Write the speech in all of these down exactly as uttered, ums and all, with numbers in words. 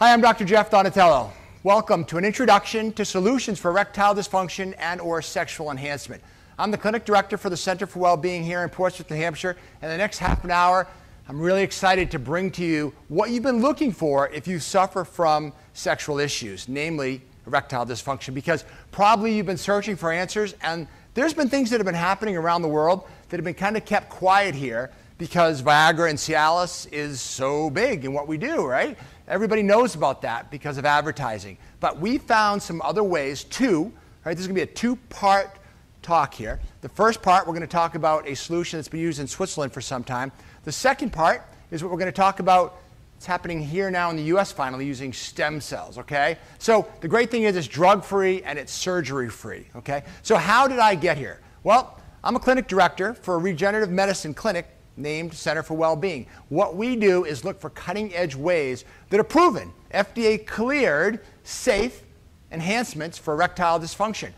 Hi, I'm Doctor Jeff Donatello. Welcome to an introduction to solutions for erectile dysfunction and or sexual enhancement. I'm the clinic director for the Center for Well-Being here in Portsmouth, New Hampshire. And the next half an hour, I'm really excited to bring to you what you've been looking for if you suffer from sexual issues, namely erectile dysfunction, because probably you've been searching for answers, and there's been things that have been happening around the world that have been kind of kept quiet here because Viagra and Cialis is so big in what we do, right? Everybody knows about that because of advertising. But we found some other ways too, right? This is gonna be a two-part talk here. The first part, we're gonna talk about a solution that's been used in Switzerland for some time. The second part is what we're gonna talk about. It's happening here now in the U S finally using stem cells, okay? So the great thing is it's drug-free and it's surgery-free, okay? So how did I get here? Well, I'm a clinic director for a regenerative medicine clinic named Center for Well-Being. What we do is look for cutting-edge ways that are proven, F D A-cleared, safe enhancements for erectile dysfunction.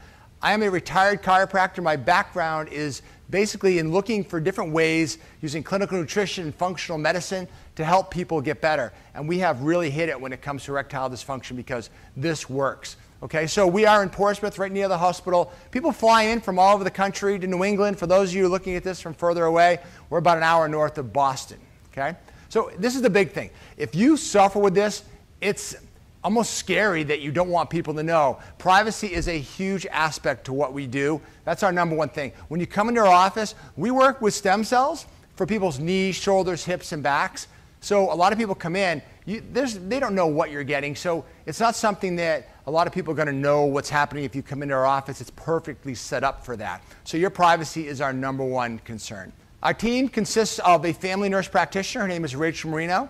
I am a retired chiropractor. My background is basically in looking for different ways using clinical nutrition and functional medicine to help people get better. And we have really hit it when it comes to erectile dysfunction because this works. Okay, so we are in Portsmouth, right near the hospital. People fly in from all over the country to New England. For those of you looking at this from further away, we're about an hour north of Boston, okay? So this is the big thing. If you suffer with this, it's almost scary that you don't want people to know. Privacy is a huge aspect to what we do. That's our number one thing. When you come into our office, we work with stem cells for people's knees, shoulders, hips, and backs. So a lot of people come in, you, they don't know what you're getting, so it's not something that a lot of people are going to know what's happening if you come into our office. It's perfectly set up for that. So your privacy is our number one concern. Our team consists of a family nurse practitioner. Her name is Rachel Marino.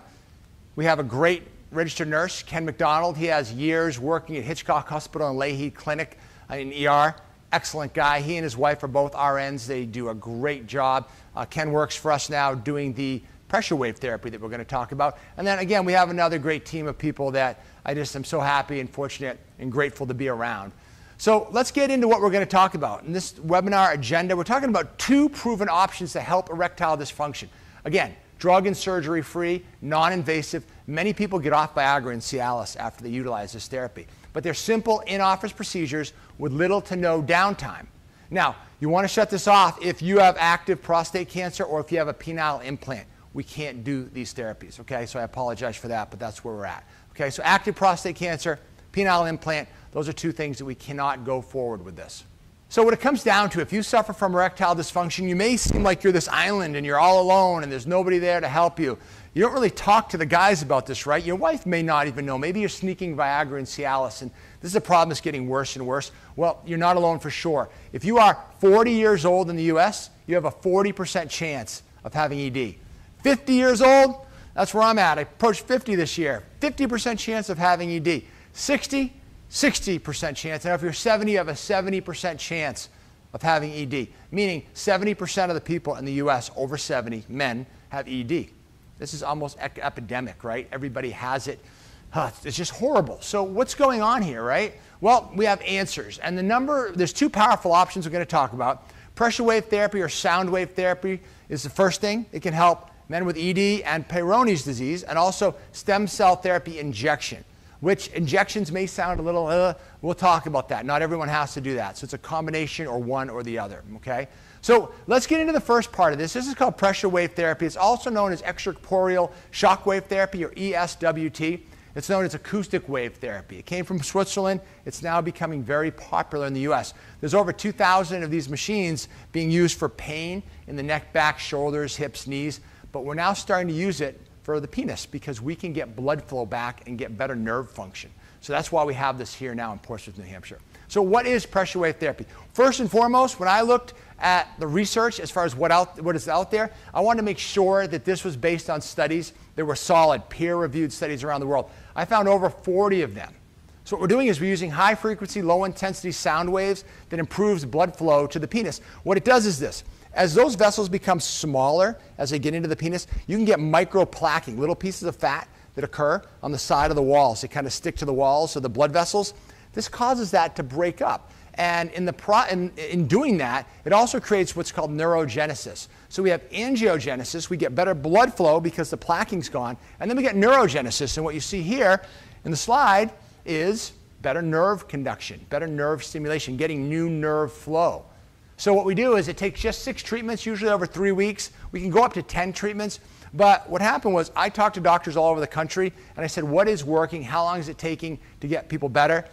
We have a great registered nurse, Ken McDonald. He has years working at Hitchcock Hospital and Lahey Clinic in E R. Excellent guy. He and his wife are both R Ns. They do a great job. Uh, Ken works for us now doing the pressure wave therapy that we're going to talk about. And then again, we have another great team of people that I just am so happy and fortunate and grateful to be around. So let's get into what we're going to talk about. In this webinar agenda, we're talking about two proven options to help erectile dysfunction. Again, drug and surgery free, non-invasive. Many people get off Viagra and Cialis after they utilize this therapy. But they're simple in-office procedures with little to no downtime. Now, you want to shut this off if you have active prostate cancer or if you have a penile implant. We can't do these therapies, okay? So I apologize for that, but that's where we're at. Okay, so active prostate cancer, penile implant, those are two things that we cannot go forward with this. So what it comes down to, if you suffer from erectile dysfunction, you may seem like you're this island and you're all alone and there's nobody there to help you. You don't really talk to the guys about this, right? Your wife may not even know. Maybe you're sneaking Viagra and Cialis, and this is a problem that's getting worse and worse. Well, you're not alone for sure. If you are forty years old in the U S, you have a forty percent chance of having E D. fifty years old, that's where I'm at. I approached fifty this year. fifty percent chance of having E D. sixty, sixty percent chance. Now, if you're seventy, you have a seventy percent chance of having E D, meaning seventy percent of the people in the U S over seventy, men, have E D. This is almost e- epidemic, right? Everybody has it. It's just horrible. So what's going on here, right? Well, we have answers. And the number, there's two powerful options we're going to talk about. Pressure wave therapy or sound wave therapy is the first thing. It can help men with E D and Peyronie's disease, and also stem cell therapy injection, which injections may sound a little, uh, we'll talk about that. Not everyone has to do that. So it's a combination or one or the other, okay? So let's get into the first part of this. This is called pressure wave therapy. It's also known as extracorporeal shock wave therapy, or E S W T. It's known as acoustic wave therapy. It came from Switzerland. It's now becoming very popular in the U S. There's over two thousand of these machines being used for pain in the neck, back, shoulders, hips, knees. But we're now starting to use it for the penis because we can get blood flow back and get better nerve function. So that's why we have this here now in Portsmouth, New Hampshire. So what is pressure wave therapy? First and foremost, when I looked at the research as far as what, out, what is out there, I wanted to make sure that this was based on studies that were solid, peer-reviewed studies around the world. I found over forty of them. So what we're doing is we're using high-frequency, low-intensity sound waves that improves blood flow to the penis. What it does is this. As those vessels become smaller as they get into the penis, you can get microplaquing, little pieces of fat that occur on the side of the walls. They kind of stick to the walls of the blood vessels. This causes that to break up. And in, the pro in, in doing that, it also creates what's called neurogenesis. So we have angiogenesis. We get better blood flow because the plaquing's gone. And then we get neurogenesis. And what you see here And the slide is better nerve conduction, better nerve stimulation, getting new nerve flow. So what we do is it takes just six treatments, usually over three weeks. We can go up to ten treatments. But what happened was I talked to doctors all over the country, and I said, what is working? How long is it taking to get people better?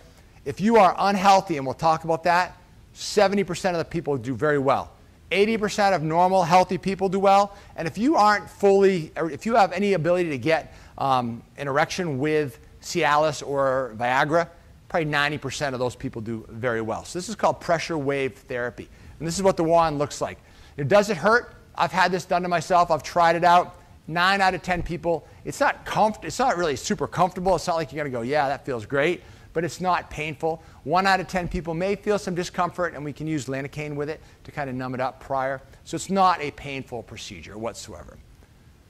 If you are unhealthy, and we'll talk about that, seventy percent of the people do very well. eighty percent of normal, healthy people do well. And if you aren't fully, or if you have any ability to get um, an erection with Cialis or Viagra, probably ninety percent of those people do very well. So this is called pressure wave therapy. And this is what the wand looks like. Does it hurt? I've had this done to myself. I've tried it out. nine out of ten people. It's not comf- It's not really super comfortable. It's not like you're going to go, yeah, that feels great. But it's not painful. one out of ten people may feel some discomfort, and we can use lidocaine with it to kind of numb it up prior. So it's not a painful procedure whatsoever.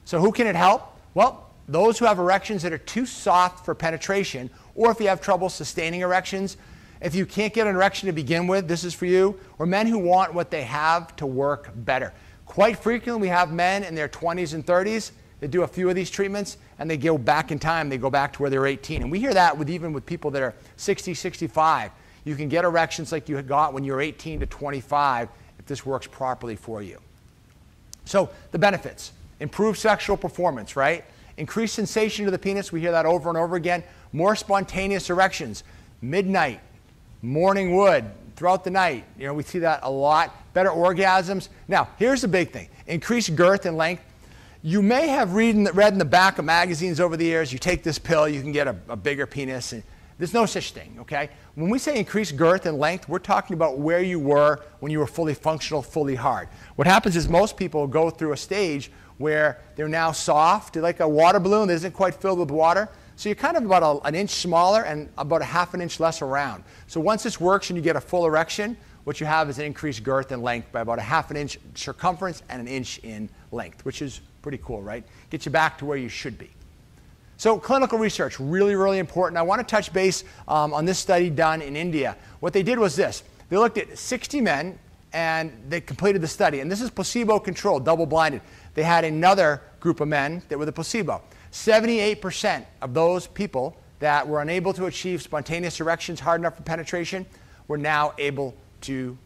So who can it help? Well, those who have erections that are too soft for penetration, or if you have trouble sustaining erections. If you can't get an erection to begin with, this is for you. Or men who want what they have to work better. Quite frequently, we have men in their twenties and thirties that do a few of these treatments, and they go back in time. They go back to where they're eighteen. And we hear that with even with people that are sixty, sixty-five. You can get erections like you had got when you were eighteen to twenty-five if this works properly for you. So the benefits. Improved sexual performance, right? Increased sensation to the penis. We hear that over and over again. More spontaneous erections. Midnight, morning wood, throughout the night. You know, we see that a lot. Better orgasms. Now, here's the big thing. Increased girth and length. You may have read in the, read in the back of magazines over the years, you take this pill, you can get a, a bigger penis. And there's no such thing, okay? When we say increased girth and length, we're talking about where you were when you were fully functional, fully hard. What happens is most people go through a stage where they're now soft, like a water balloon that isn't quite filled with water. So you're kind of about a, an inch smaller and about a half an inch less around. So once this works and you get a full erection, what you have is an increased girth and length by about a half an inch circumference and an inch in length, which is pretty cool, right? Get you back to where you should be. So clinical research, really, really important. I want to touch base um, on this study done in India. What they did was this. They looked at sixty men, and they completed the study. And this is placebo-controlled, double-blinded. They had another group of men that were the placebo. seventy-eight percent of those people that were unable to achieve spontaneous erections hard enough for penetration were now able to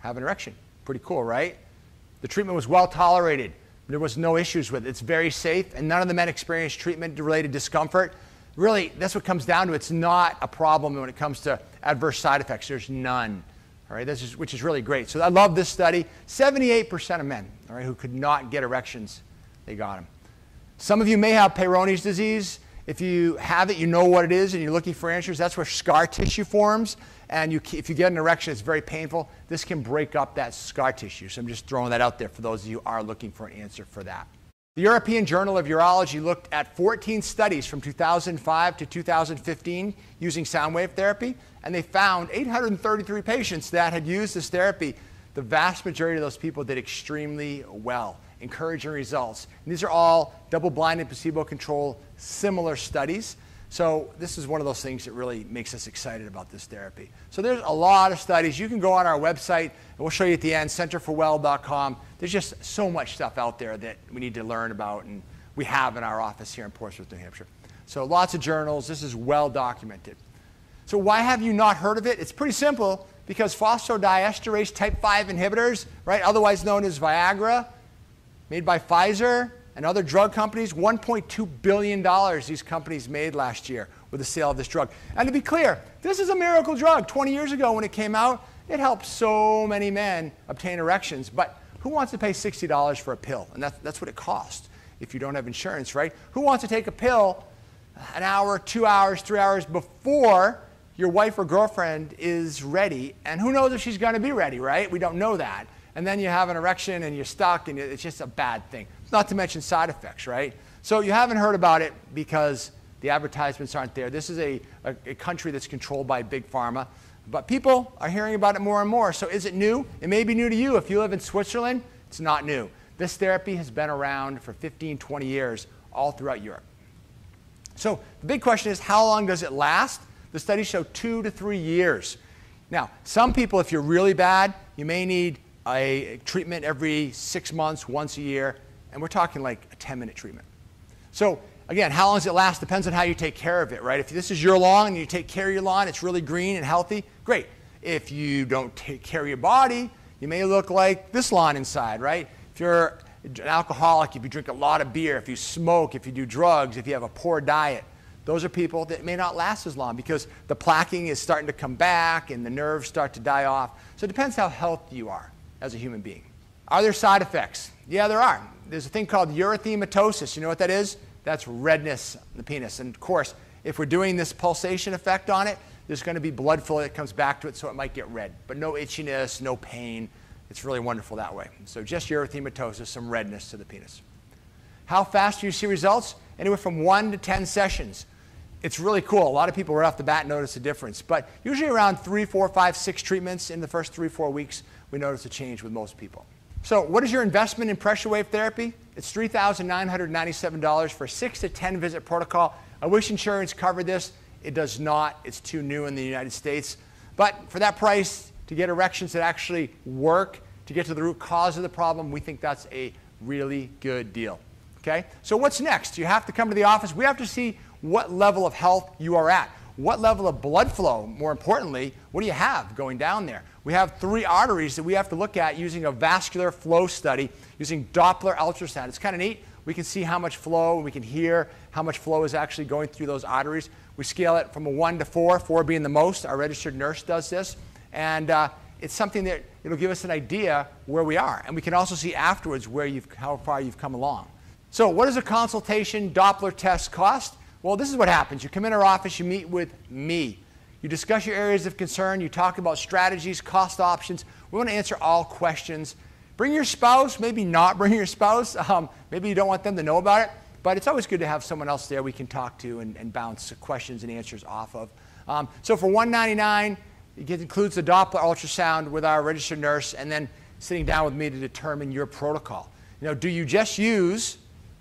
have an erection. Pretty cool, right? The treatment was well tolerated. There was no issues with it. It's very safe, and none of the men experienced treatment-related discomfort. Really, that's what it comes down to. It's not a problem when it comes to adverse side effects. There's none, all right? This is, which is really great. So I love this study. seventy-eight percent of men, all right, who could not get erections, they got them. Some of you may have Peyronie's disease. If you have it, you know what it is, and you're looking for answers. That's where scar tissue forms, and you, if you get an erection, it's very painful. This can break up that scar tissue, so I'm just throwing that out there for those of you who are looking for an answer for that. The European Journal of Urology looked at fourteen studies from two thousand five to two thousand fifteen using sound wave therapy, and they found eight hundred thirty-three patients that had used this therapy. The vast majority of those people did extremely well. Encouraging results. And these are all double-blind and placebo-controlled similar studies. So this is one of those things that really makes us excited about this therapy. So there's a lot of studies. You can go on our website, and we'll show you at the end, center for well dot com. There's just so much stuff out there that we need to learn about, and we have in our office here in Portsmouth, New Hampshire. So lots of journals. This is well documented. So why have you not heard of it? It's pretty simple, because phosphodiesterase type five inhibitors, right, otherwise known as Viagra, made by Pfizer and other drug companies, one point two billion dollars these companies made last year with the sale of this drug. And to be clear, this is a miracle drug. twenty years ago when it came out, it helped so many men obtain erections. But who wants to pay sixty dollars for a pill? And that's, that's what it costs if you don't have insurance, right? Who wants to take a pill an hour, two hours, three hours before your wife or girlfriend is ready? And who knows if she's going to be ready, right? We don't know that. And then you have an erection and you're stuck, and it's just a bad thing. Not to mention side effects, right? So you haven't heard about it because the advertisements aren't there. This is a, a, a country that's controlled by big pharma. But people are hearing about it more and more. So is it new? It may be new to you. If you live in Switzerland, it's not new. This therapy has been around for fifteen, twenty years all throughout Europe. So the big question is, how long does it last? The studies show two to three years. Now, some people, if you're really bad, you may need a treatment every six months, once a year, and we're talking like a ten-minute treatment. So Again, how long does it last depends on how you take care of it, right? If this is your lawn and you take care of your lawn, it's really green and healthy, great. If you don't take care of your body, you may look like this lawn inside, right? If you're an alcoholic, if you drink a lot of beer, if you smoke, if you do drugs, if you have a poor diet, those are people that may not last as long because the plaquing is starting to come back and the nerves start to die off. So it depends how healthy you are as a human being. Are there side effects? Yeah, there are. There's a thing called urethematosus. You know what that is? That's redness in the penis. And of course, if we're doing this pulsation effect on it, there's going to be blood flow that comes back to it, so it might get red. But no itchiness, no pain. It's really wonderful that way. So just urethematosus, some redness to the penis. How fast do you see results? Anywhere from one to ten sessions. It's really cool. A lot of people right off the bat notice the difference. But usually around three, four, five, six treatments in the first three, four weeks, we notice a change with most people. So what is your investment in pressure wave therapy? It's three thousand nine hundred ninety-seven dollars for a six to ten visit protocol. I wish insurance covered this. It does not. It's too new in the United States. But for that price, to get erections that actually work, to get to the root cause of the problem, we think that's a really good deal. Okay? So what's next? You have to come to the office. We have to see what level of health you are at. What level of blood flow, more importantly, what do you have going down there? We have three arteries that we have to look at using a vascular flow study, using Doppler ultrasound. It's kind of neat. We can see how much flow, and we can hear how much flow is actually going through those arteries. We scale it from a one to four, four being the most. Our registered nurse does this. And uh, it's something that it'll give us an idea where we are. And we can also see afterwards where you've, how far you've come along. So what does a consultation Doppler test cost? Well, this is what happens. You come in our office, you meet with me. You discuss your areas of concern. You talk about strategies, cost options. We want to answer all questions. Bring your spouse, maybe not bring your spouse. Um, maybe you don't want them to know about it. But it's always good to have someone else there we can talk to and, and bounce questions and answers off of. Um, so for one ninety-nine, it includes the Doppler ultrasound with our registered nurse and then sitting down with me to determine your protocol. You know, do you just use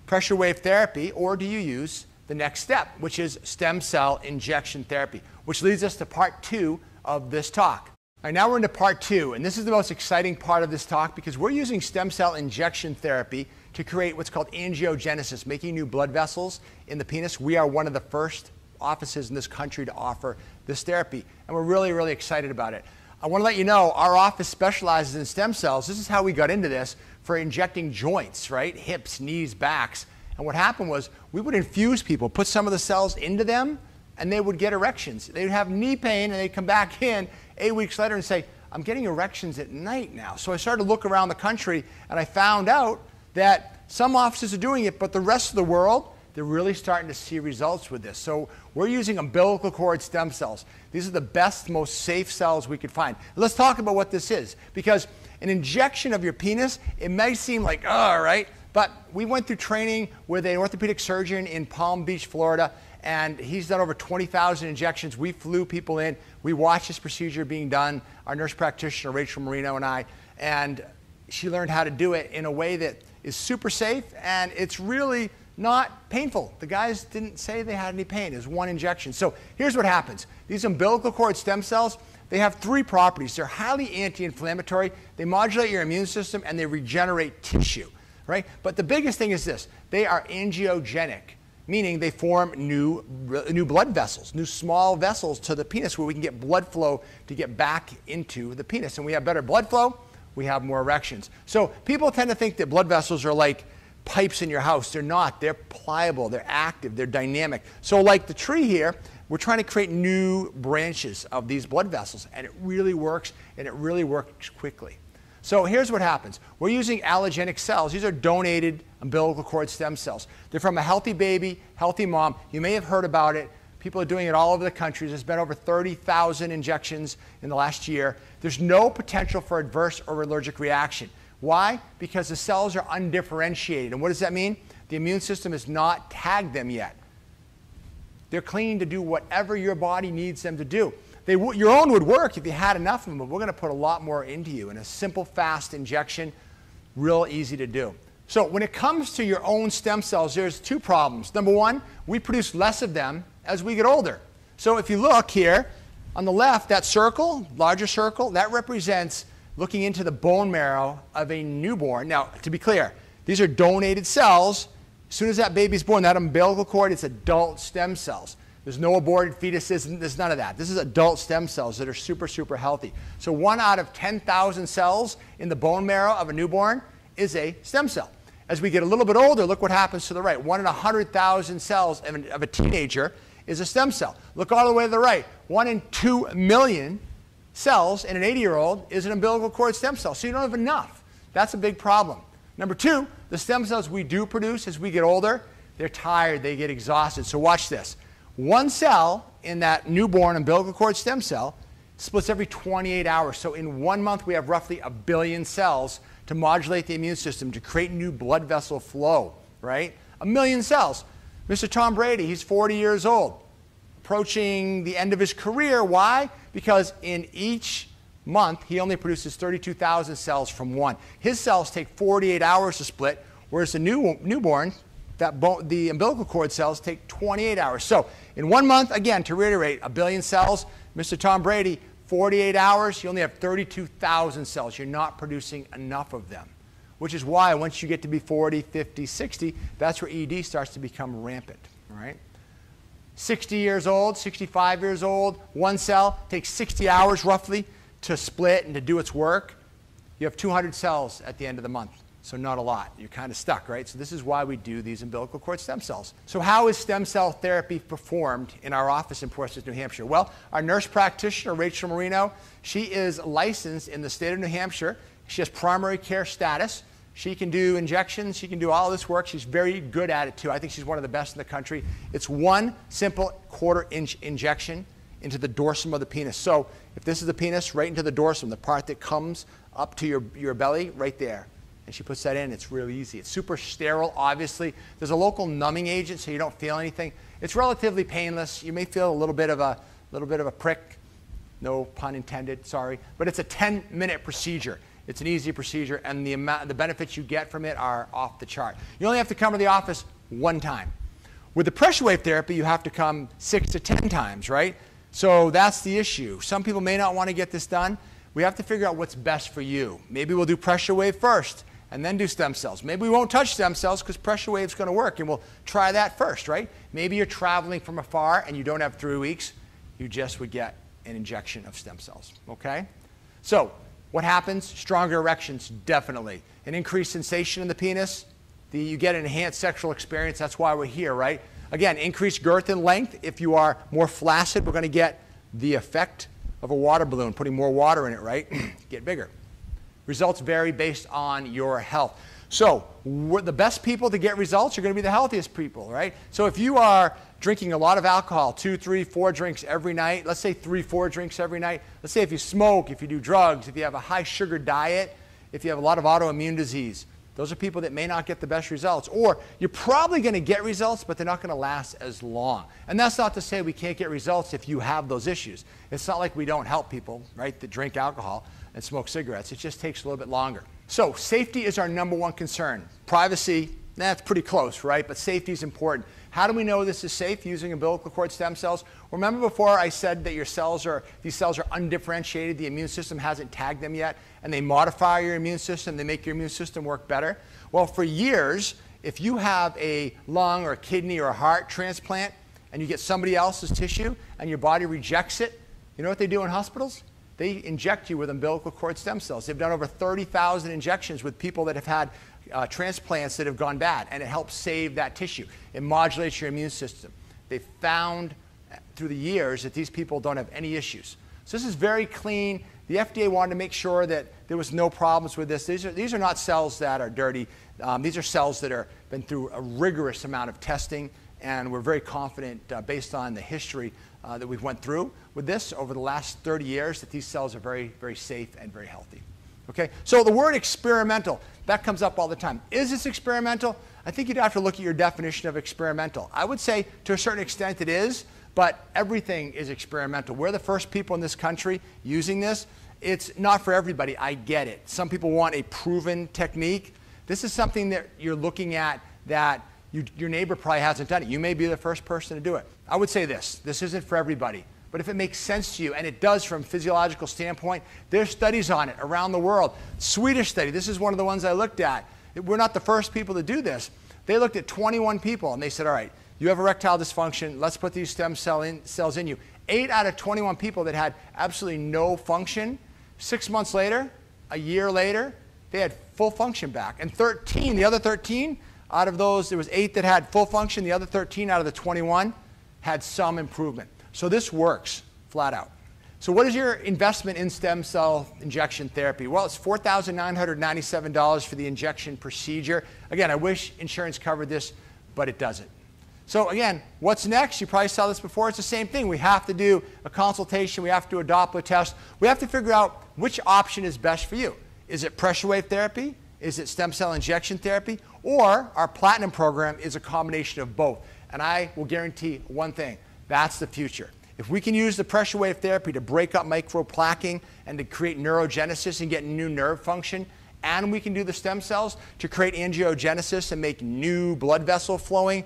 pressure wave therapy or do you use the next step, which is stem cell injection therapy, which leads us to part two of this talk. All right, now we're into part two, and this is the most exciting part of this talk because we're using stem cell injection therapy to create what's called angiogenesis, making new blood vessels in the penis. We are one of the first offices in this country to offer this therapy, and we're really, really excited about it. I want to let you know our office specializes in stem cells. This is how we got into this, for injecting joints, right? Hips, knees, backs. And what happened was we would infuse people, put some of the cells into them, and they would get erections. They would have knee pain, and they'd come back in eight weeks later and say, I'm getting erections at night now. So I started to look around the country, and I found out that some offices are doing it, but the rest of the world, they're really starting to see results with this. So we're using umbilical cord stem cells. These are the best, most safe cells we could find. Let's talk about what this is, because an injection of your penis, it may seem like, all right, but we went through training with an orthopedic surgeon in Palm Beach, Florida, and he's done over twenty thousand injections. We flew people in. We watched this procedure being done, our nurse practitioner, Rachel Marino, and I, and she learned how to do it in a way that is super safe, and it's really not painful. The guys didn't say they had any pain. It was one injection. So here's what happens. These umbilical cord stem cells, they have three properties. They're highly anti-inflammatory. They modulate your immune system, and they regenerate tissue. Right? But the biggest thing is this. They are angiogenic, meaning they form new, new blood vessels, new small vessels to the penis where we can get blood flow to get back into the penis. And we have better blood flow, we have more erections. So people tend to think that blood vessels are like pipes in your house. They're not. They're pliable. They're active. They're dynamic. So like the tree here, we're trying to create new branches of these blood vessels. And it really works, and it really works quickly. So here's what happens. We're using allogenic cells. These are donated umbilical cord stem cells. They're from a healthy baby, healthy mom. You may have heard about it. People are doing it all over the country. There's been over thirty thousand injections in the last year. There's no potential for adverse or allergic reaction. Why? Because the cells are undifferentiated. And what does that mean? The immune system has not tagged them yet. They're clean to do whatever your body needs them to do. They w your own would work if you had enough of them, but we're going to put a lot more into you in a simple, fast injection, real easy to do. So when it comes to your own stem cells, there's two problems. Number one, we produce less of them as we get older. So if you look here, on the left, that circle, larger circle, that represents looking into the bone marrow of a newborn. Now, to be clear, these are donated cells, As soon as that baby's born, that umbilical cord, it's adult stem cells. There's no aborted fetuses, there's none of that. This is adult stem cells that are super, super healthy. So one out of ten thousand cells in the bone marrow of a newborn is a stem cell. As we get a little bit older, look what happens to the right. One in one hundred thousand cells of, an, of a teenager is a stem cell. Look all the way to the right. One in two million cells in an eighty-year-old is an umbilical cord stem cell. So you don't have enough. That's a big problem. Number two, the stem cells we do produce as we get older, they're tired, they get exhausted. So watch this. One cell in that newborn umbilical cord stem cell splits every twenty-eight hours. So in one month, we have roughly a billion cells to modulate the immune system, to create new blood vessel flow, right? A million cells. Mister Tom Brady, he's forty years old, approaching the end of his career. Why? Because in each month, he only produces thirty-two thousand cells from one. His cells take forty-eight hours to split, whereas the new, newborn, that the umbilical cord cells take twenty-eight hours. So in one month, again, to reiterate, a billion cells. Mister Tom Brady, forty-eight hours, you only have thirty-two thousand cells. You're not producing enough of them, which is why once you get to be forty, fifty, sixty, that's where E D starts to become rampant, all right? sixty years old, sixty-five years old, one cell takes sixty hours roughly to split and to do its work. You have two hundred cells at the end of the month. So not a lot. You're kind of stuck, right? So this is why we do these umbilical cord stem cells. So how is stem cell therapy performed in our office in Portsmouth, New Hampshire? Well, our nurse practitioner, Rachel Marino, she is licensed in the state of New Hampshire. She has primary care status. She can do injections. She can do all this work. She's very good at it, too. I think she's one of the best in the country. It's one simple quarter-inch injection into the dorsum of the penis. So if this is the penis, right into the dorsum, the part that comes up to your, your belly, right there. And she puts that in. It's really easy. It's super sterile, obviously. There's a local numbing agent, so you don't feel anything. It's relatively painless. You may feel a little bit of a little bit of a prick, no pun intended, sorry. But it's a ten-minute procedure. It's an easy procedure, and the amount, the benefits you get from it are off the chart. You only have to come to the office one time. With the pressure wave therapy, you have to come six to ten times, right? So that's the issue. Some people may not want to get this done. We have to figure out what's best for you. Maybe we'll do pressure wave first, and then do stem cells. Maybe we won't touch stem cells because pressure wave's going to work, and we'll try that first, right? Maybe you're traveling from afar and you don't have three weeks. You just would get an injection of stem cells, okay? So what happens? Stronger erections, definitely. An increased sensation in the penis. The, you get an enhanced sexual experience. That's why we're here, right? Again, increased girth and length. If you are more flaccid, we're going to get the effect of a water balloon, putting more water in it, right? Get bigger. Results vary based on your health. So the best people to get results are going to be the healthiest people, right? So if you are drinking a lot of alcohol, two, three, four drinks every night, let's say three, four drinks every night. Let's say if you smoke, if you do drugs, if you have a high sugar diet, if you have a lot of autoimmune disease, those are people that may not get the best results. Or you're probably going to get results, but they're not going to last as long. And that's not to say we can't get results if you have those issues. It's not like we don't help people, right, that drink alcohol and smoke cigarettes. It just takes a little bit longer. So safety is our number one concern. Privacy, that's pretty close, right? But safety is important. How do we know this is safe using umbilical cord stem cells? Remember before I said that your cells are, these cells are undifferentiated, the immune system hasn't tagged them yet, and they modify your immune system, they make your immune system work better? Well, for years, if you have a lung or a kidney or a heart transplant and you get somebody else's tissue and your body rejects it, you know what they do in hospitals? They inject you with umbilical cord stem cells. They've done over thirty thousand injections with people that have had uh, transplants that have gone bad, and it helps save that tissue. It modulates your immune system. They've found through the years that these people don't have any issues. So this is very clean. The F D A wanted to make sure that there was no problems with this. These are, these are not cells that are dirty. Um, these are cells that have been through a rigorous amount of testing, and we're very confident uh, based on the history Uh, that we've went through with this over the last thirty years, that these cells are very, very safe and very healthy. Okay, so the word experimental, that comes up all the time. Is this experimental? I think you'd have to look at your definition of experimental. I would say to a certain extent it is, but everything is experimental. We're the first people in this country using this. It's not for everybody, I get it. Some people want a proven technique. This is something that you're looking at that You, your neighbor probably hasn't done it. You may be the first person to do it. I would say this. This isn't for everybody. But if it makes sense to you, and it does from a physiological standpoint, there's studies on it around the world. Swedish study. This is one of the ones I looked at. We're not the first people to do this. They looked at twenty-one people and they said, all right, you have erectile dysfunction, let's put these stem cell in, cells in you. Eight out of twenty-one people that had absolutely no function, six months later, a year later, they had full function back. And thirteen, the other thirteen, out of those, there was eight that had full function, the other thirteen out of the twenty-one had some improvement. So this works, flat out. So what is your investment in stem cell injection therapy? Well, it's four thousand nine hundred ninety-seven dollars for the injection procedure. Again, I wish insurance covered this, but it doesn't. So again, what's next? You probably saw this before. It's the same thing. We have to do a consultation. We have to do a Doppler test. We have to figure out which option is best for you. Is it pressure wave therapy? Is it stem cell injection therapy? Or our platinum program is a combination of both. And I will guarantee one thing. That's the future. If we can use the pressure wave therapy to break up microplaquing and to create neurogenesis and get new nerve function, and we can do the stem cells to create angiogenesis and make new blood vessel flowing,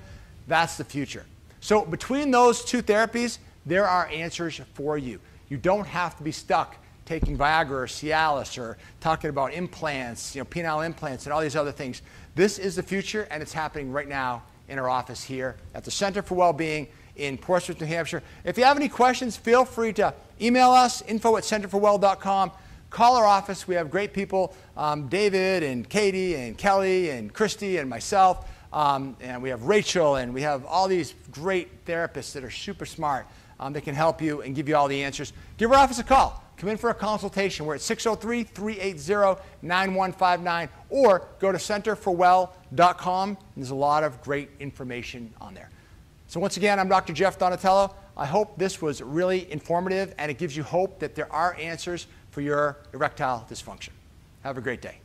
that's the future. So between those two therapies, there are answers for you. You don't have to be stuck taking Viagra or Cialis or talking about implants, you know, penile implants and all these other things. This is the future, and it's happening right now in our office here at the Center for Well-Being in Portsmouth, New Hampshire. If you have any questions, feel free to email us, info at center for well dot com. Call our office. We have great people, um, David and Katie and Kelly and Christy and myself. Um, and we have Rachel, and we have all these great therapists that are super smart um, that can help you and give you all the answers. Give our office a call. Come in for a consultation. We're at six oh three, three eight zero, nine one five nine, or go to center for well dot com. There's a lot of great information on there. So once again, I'm Doctor Jeff Donatello. I hope this was really informative, and it gives you hope that there are answers for your erectile dysfunction. Have a great day.